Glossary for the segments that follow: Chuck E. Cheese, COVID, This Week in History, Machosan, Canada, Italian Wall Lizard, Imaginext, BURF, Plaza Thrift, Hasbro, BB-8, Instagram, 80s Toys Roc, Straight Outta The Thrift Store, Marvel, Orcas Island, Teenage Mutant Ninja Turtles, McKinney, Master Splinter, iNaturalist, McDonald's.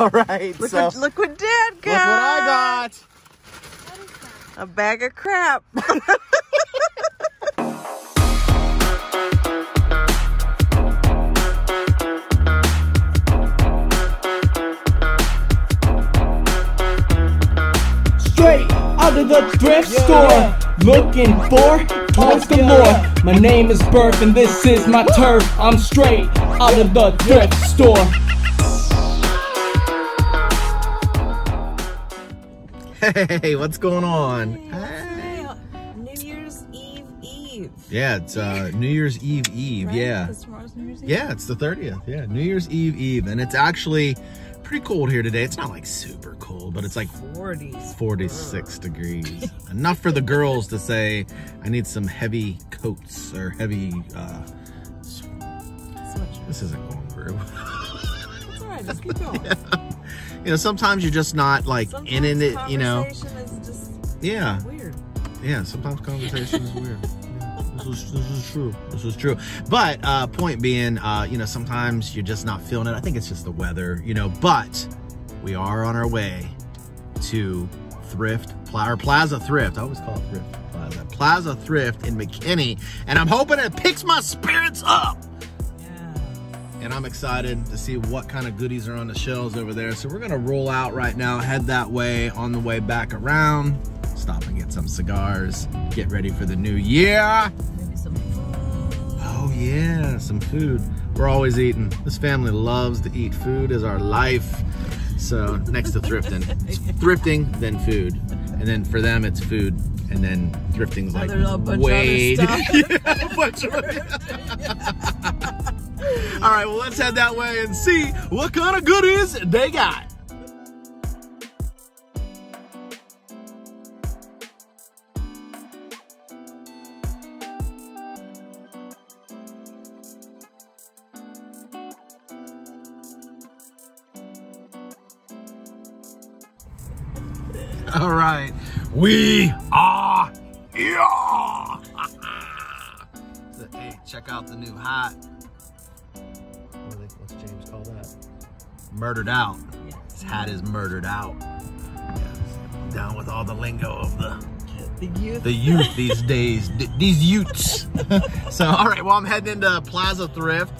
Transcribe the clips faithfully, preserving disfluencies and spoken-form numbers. All right. Look, so, what, look what Dad got. Look what I got. What is that? A bag of crap. Straight out of the thrift yeah. store. Looking for points to more. My name is Burf and this is my turf. I'm straight out of the thrift store. Hey, what's going on? Hey, New Year's Eve Eve. Yeah, it's uh, New Year's Eve Eve. Right? Yeah. Tomorrow's New Year's Eve? Yeah, it's the thirtieth. Yeah, New Year's Eve Eve, and it's actually pretty cold here today. It's not like super cold, but it's like forty, forty-six degrees. Enough for the girls to say, I need some heavy coats or heavy, uh, this isn't going through. It's all right, just keep going. Yeah. You know, sometimes you're just not like in it, you know. Conversation is just yeah. weird. Yeah, sometimes conversation is weird. This is, this is true. This is true. But uh, point being, uh, you know, sometimes you're just not feeling it. I think it's just the weather, you know. But we are on our way to Thrift or Plaza Thrift. I always call it Thrift Plaza. Plaza Thrift in McKinney, and I'm hoping it picks my spirits up. Yeah. And I'm excited to see what kind of goodies are on the shelves over there. So we're gonna roll out right now, head that way. On the way back around, stop and get some cigars. Get ready for the new year. Oh yeah, some food. We're always eating. This family loves to eat. Food is our life. So next to thrifting, it's thrifting, then food. And then for them, it's food. And then thrifting's like way. All right, well, let's head that way and see what kind of goodies they got. All right, we are here. So, hey, check out the new hot. What do they, what's James call that? Murdered out. Yeah. His hat is murdered out. Yeah, down with all the lingo of the the youth, the youth these days. D these youths. So, all right. Well, I'm heading into Plaza Thrift.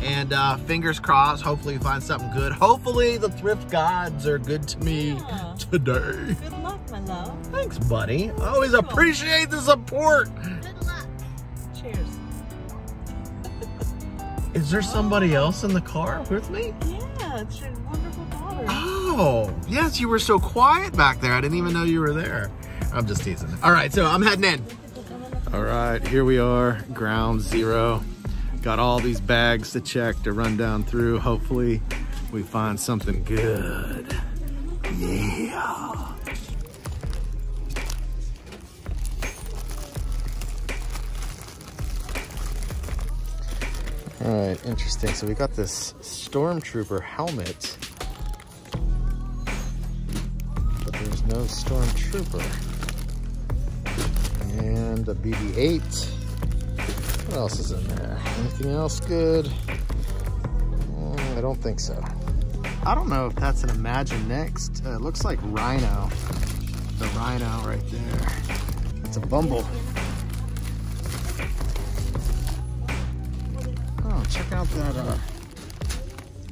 And uh, fingers crossed, hopefully you find something good. Hopefully the thrift gods are good to me yeah. today. Good luck, my love. Thanks, buddy. I always appreciate the support. Good luck. Cheers. Is there somebody else in the car with me? Yeah, it's your wonderful daughter. Oh, yes, you were so quiet back there. I didn't even know you were there. I'm just teasing. All right, so I'm heading in. All right, here we are, ground zero. Got all these bags to check, to run down through. Hopefully we find something good. Yeah. All right, interesting. So we got this Stormtrooper helmet, but there's no Stormtrooper. And a B B eight. What else is in there? Anything else good? Mm, I don't think so. I don't know if that's an Imaginext. Uh, it looks like Rhino. The Rhino right there. It's a Bumble. Oh, check out that, uh,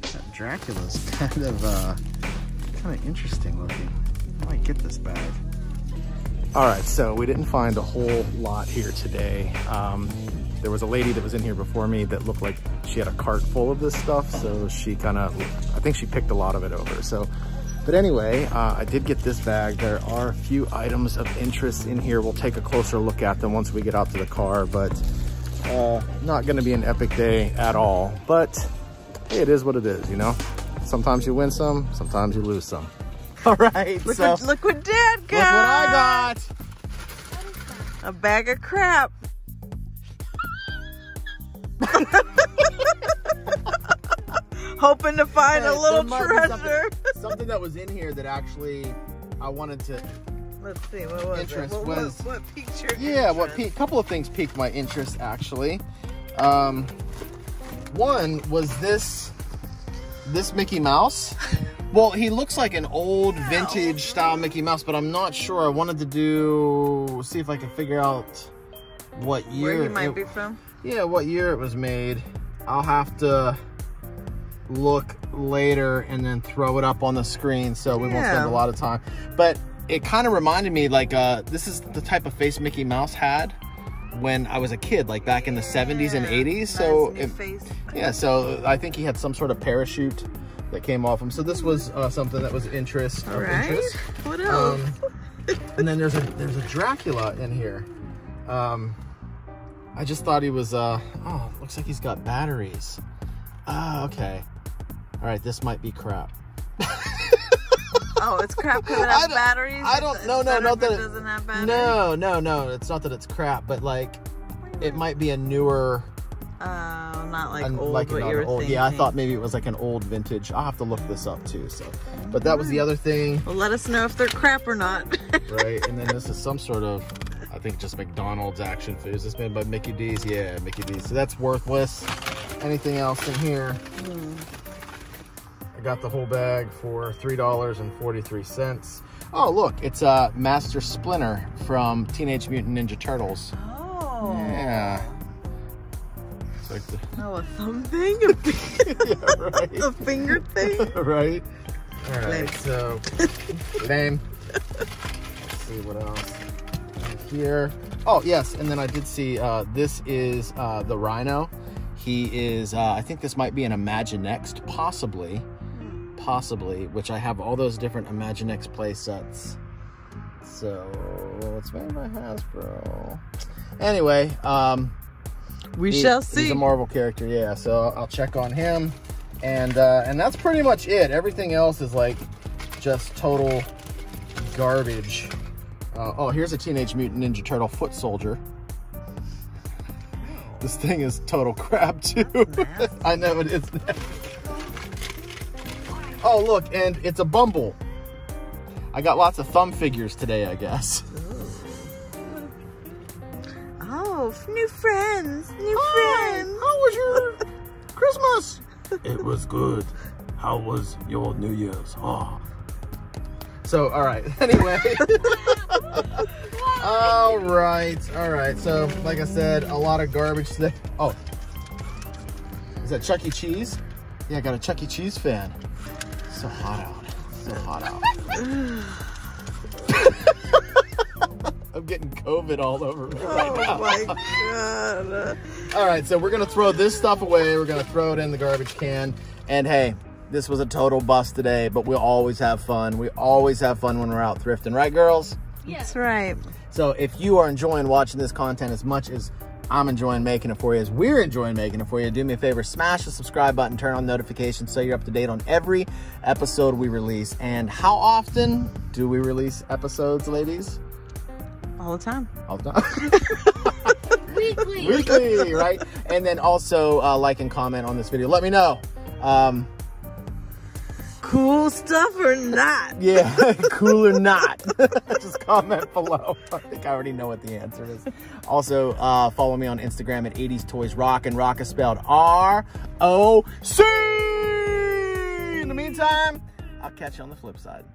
that Dracula's kind of, uh, kind of interesting looking. I might get this bag. All right, so we didn't find a whole lot here today. Um, There was a lady that was in here before me that looked like she had a cart full of this stuff. So she kind of, I think she picked a lot of it over. So, but anyway, uh, I did get this bag. There are a few items of interest in here. We'll take a closer look at them once we get out to the car, but uh, not gonna be an epic day at all. But hey, it is what it is, you know? Sometimes you win some, sometimes you lose some. All right, look, so, what, look what Dad got. Look what I got. What is that? A bag of crap. Hoping to find yeah, a little treasure. Something, something that was in here that actually I wanted to. Let's see, what was interest it? What, was, what, what piqued your yeah, interest? What piqued, a couple of things piqued my interest actually. Um, one was this, this Mickey Mouse. Well, he looks like an old vintage style Mickey Mouse, but I'm not sure. I wanted to do, see if I could figure out what year. Where he might it, be from? Yeah, what year it was made. I'll have to look later and then throw it up on the screen so we yeah. won't spend a lot of time. But it kind of reminded me, like, uh, this is the type of face Mickey Mouse had when I was a kid, like back in the yeah. seventies and eighties. So, nice it, yeah, so I think he had some sort of parachute that came off him. So this was uh, something that was interest. All right. Interest. What else? Um, and then there's a there's a Dracula in here. Um, I just thought he was. Uh, oh, looks like he's got batteries. Ah, uh, okay. All right, this might be crap. Oh, it's crap because it has batteries. I don't. It's, no, it's no, not that it doesn't have batteries. No, no, no. It's not that it's crap, but like, it might be a newer. Uh, not like an, old, like what you were old, thinking. Yeah, I thought maybe it was like an old vintage. I'll have to look this up too. So, but that was the other thing. Well, let us know if they're crap or not. Right, and then this is some sort of, I think, just McDonald's action food. Is this made by Mickey D's? Yeah, Mickey D's. So that's worthless. Anything else in here? Mm. I got the whole bag for three dollars and forty-three cents. Oh, look, it's uh, Master Splinter from Teenage Mutant Ninja Turtles. Oh. Yeah. Like the... Oh, a thumb thing? A yeah, right. The finger thing? Right? Alright, lame. So... Lame. Let's see what else. And here... Oh, yes, and then I did see, uh, this is uh, the Rhino. He is, uh, I think this might be an Imaginext, possibly. Hmm. Possibly, which I have all those different Imaginext play sets. So, it's made by Hasbro. Anyway, um... we he, shall see. He's a Marvel character, yeah. So I'll check on him, and uh, and that's pretty much it. Everything else is like just total garbage. Uh, oh, here's a Teenage Mutant Ninja Turtle foot soldier. This thing is total crap too. I know it is. Oh look, and it's a Bumble. I got lots of thumb figures today, I guess. New friends, new Hi, friends. How was your Christmas? It was good. How was your New Year's? Oh. So, all right. Anyway. all right. All right. So, like I said, a lot of garbage today. Oh. Is that Chuck E. Cheese? Yeah, I got a Chuck E. Cheese fan. So hot out. So hot out. I'm getting COVID all over me right now. Oh my God. All right, so we're going to throw this stuff away. We're going to throw it in the garbage can. And hey, this was a total bust today, but we'll always have fun. We always have fun when we're out thrifting. Right, girls? Yes. That's right. So if you are enjoying watching this content as much as I'm enjoying making it for you, as we're enjoying making it for you, do me a favor, smash the subscribe button, turn on notifications so you're up to date on every episode we release. And how often do we release episodes, ladies? All the time. All the time. Weekly. Weekly, right? And then also uh, like and comment on this video. Let me know. Um, cool stuff or not. Yeah, cool or not. Just comment below. I think I already know what the answer is. Also, uh, follow me on Instagram at eighties toys rock, and rock is spelled R O C. In the meantime, I'll catch you on the flip side.